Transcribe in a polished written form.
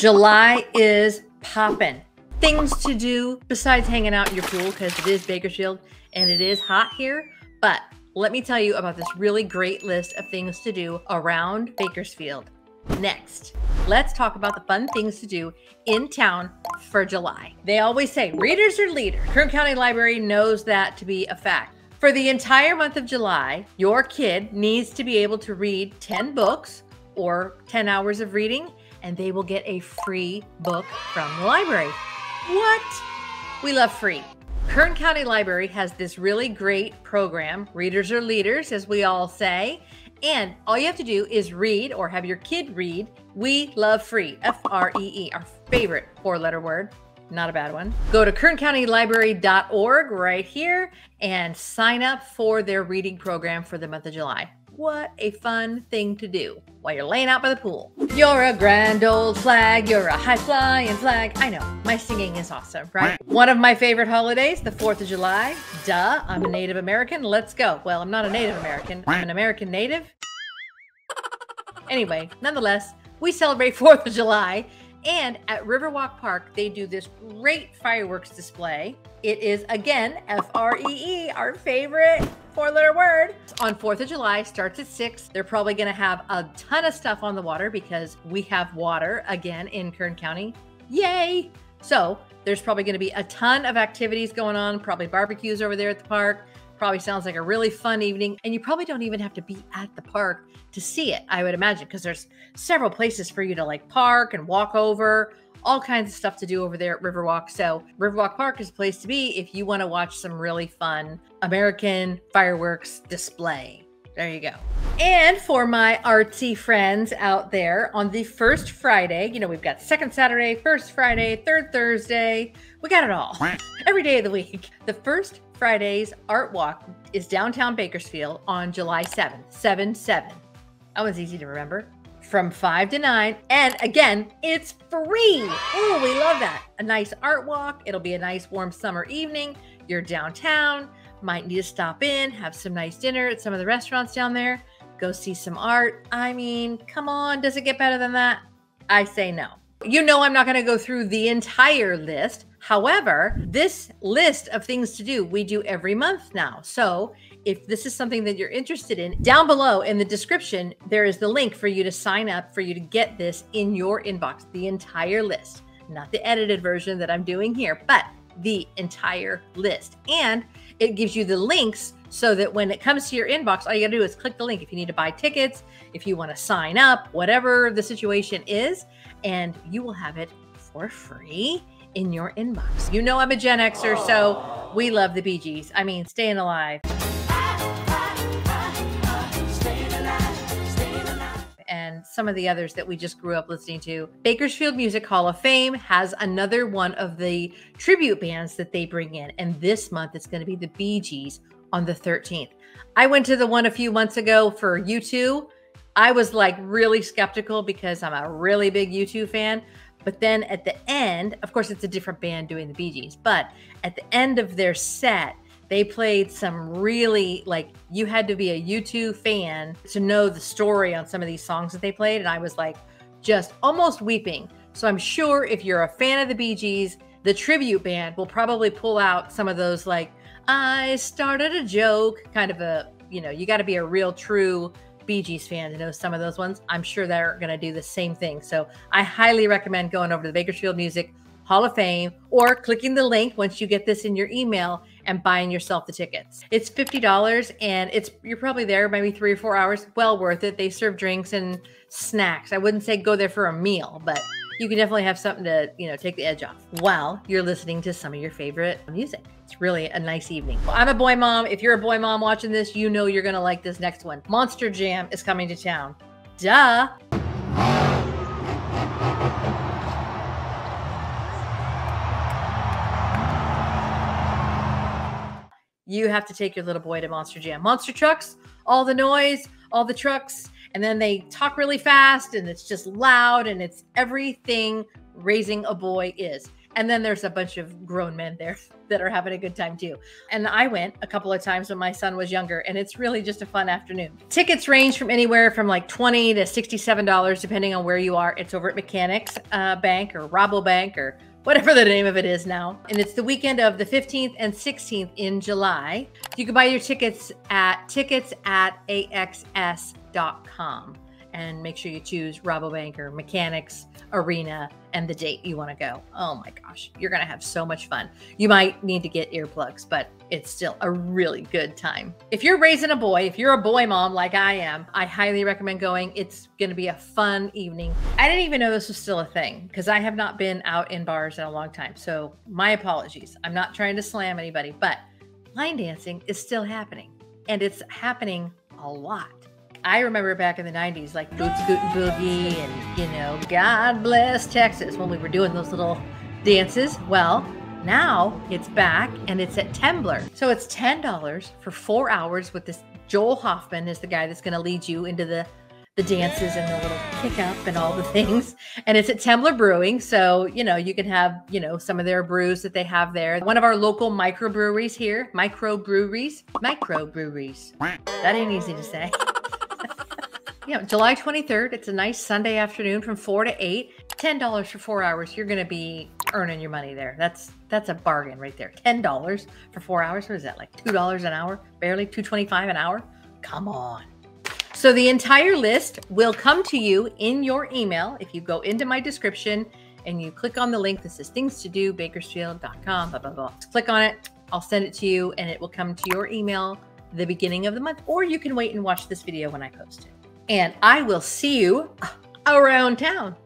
July is poppin'. Things to do besides hanging out at your pool, because it is Bakersfield and it is hot here. But let me tell you about this really great list of things to do around Bakersfield. Next, let's talk about the fun things to do in town for July. They always say readers are leaders. Kern County Library knows that to be a fact. For the entire month of July, your kid needs to be able to read 10 books or 10 hours of reading, and they will get a free book from the library. What? We love free. Kern County Library has this really great program, Readers Are Leaders, as we all say, and all you have to do is read or have your kid read We Love Free, F-R-E-E, our favorite four-letter word. Not a bad one. Go to kerncountylibrary.org right here and sign up for their reading program for the month of July. What a fun thing to do while you're laying out by the pool. You're a grand old flag. You're a high-flying flag. I know, my singing is awesome, right? One of my favorite holidays, the 4th of July. Duh, I'm a Native American. Let's go. Well, I'm not a Native American. I'm an American Native. Anyway, nonetheless, we celebrate 4th of July. And at Riverwalk Park, they do this great fireworks display. It is, again, F-R-E-E, our favorite four-letter word. On 4th of July, starts at 6. They're probably going to have a ton of stuff on the water because we have water, again, in Kern County. Yay! So there's probably going to be a ton of activities going on, probably barbecues over there at the park. Probably sounds like a really fun evening, and you probably don't even have to be at the park to see it, I would imagine, because there's several places for you to like park and walk over, all kinds of stuff to do over there at Riverwalk. So Riverwalk Park is a place to be if you want to watch some really fun American fireworks display. There you go. And for my artsy friends out there, on the first Friday, you know, we've got second Saturday, first Friday, third Thursday. We got it all. Every day of the week. The first Friday's Art Walk is downtown Bakersfield on July 7th, 7-7. That one's easy to remember. From 5 to 9. And again, it's free. Oh, we love that. A nice art walk. It'll be a nice warm summer evening. You're downtown. Might need to stop in, have some nice dinner at some of the restaurants down there. Go see some art. I mean, come on. Does it get better than that? I say no. You know I'm not going to go through the entire list. However, this list of things to do, we do every month now. So if this is something that you're interested in, down below in the description, there is the link for you to sign up, for you to get this in your inbox, the entire list, not the edited version that I'm doing here, but the entire list. And it gives you the links so that when it comes to your inbox, all you gotta do is click the link. If you need to buy tickets, if you wanna sign up, whatever the situation is, and you will have it for free in your inbox. You know I'm a Gen Xer, so we love the Bee Gees. I mean, staying alive. And some of the others that we just grew up listening to. Bakersfield Music Hall of Fame has another one of the tribute bands that they bring in. And this month, it's going to be the Bee Gees on the 13th. I went to the one a few months ago for U2. I was like really skeptical because I'm a really big U2 fan. But then at the end, of course, it's a different band doing the Bee Gees. But at the end of their set, they played some really, like, you had to be a U2 fan to know the story on some of these songs that they played. And I was like, just almost weeping. So I'm sure if you're a fan of the Bee Gees, the tribute band will probably pull out some of those, like, I started a joke, kind of a, you know, you got to be a real true Bee Gees fan to know some of those ones. I'm sure they're going to do the same thing. So I highly recommend going over to the Bakersfield Music Hall of Fame or clicking the link once you get this in your email and buying yourself the tickets. It's $50 and you're probably there maybe 3 or 4 hours. Well worth it. They serve drinks and snacks. I wouldn't say go there for a meal, but you can definitely have something to, you know, take the edge off while you're listening to some of your favorite music. It's really a nice evening. Well, I'm a boy mom. If you're a boy mom watching this, you know you're gonna like this next one. Monster Jam is coming to town. Duh. You have to take your little boy to Monster Jam. Monster trucks, all the noise, all the trucks, and then they talk really fast and it's just loud and it's everything raising a boy is. And then there's a bunch of grown men there that are having a good time too. And I went a couple of times when my son was younger, and it's really just a fun afternoon. Tickets range from anywhere from like $20 to $67, depending on where you are. It's over at Mechanics Bank or Rabobank or whatever the name of it is now. And it's the weekend of the 15th and 16th in July. You can buy your tickets at ticketsataxs.com. And make sure you choose Rabobank or Mechanics Arena and the date you want to go. Oh my gosh, you're going to have so much fun. You might need to get earplugs, but it's still a really good time. If you're raising a boy, if you're a boy mom like I am, I highly recommend going. It's going to be a fun evening. I didn't even know this was still a thing because I have not been out in bars in a long time. So my apologies. I'm not trying to slam anybody, but line dancing is still happening, and it's happening a lot. I remember back in the 90s, like Boots Goot and Boogie and, you know, God Bless Texas, when we were doing those little dances. Well, now it's back, and it's at Temblor. So it's $10 for 4 hours with this Joel Hoffman is the guy that's going to lead you into the dances and the little kick up and all the things. And it's at Temblor Brewing. So, you know, you can have, you know, some of their brews that they have there. One of our local microbreweries here, microbreweries. That ain't easy to say. Yeah, July 23rd. It's a nice Sunday afternoon from 4 to 8. $10 for 4 hours. You're going to be earning your money there. That's a bargain right there. $10 for 4 hours. What is that, like $2 an hour? Barely $2.25 an hour. Come on. So the entire list will come to you in your email if you go into my description and you click on the link that says things to do, bakersfield.com, blah, blah, blah. Just click on it. I'll send it to you, and it will come to your email the beginning of the month, or you can wait and watch this video when I post it. And I will see you around town.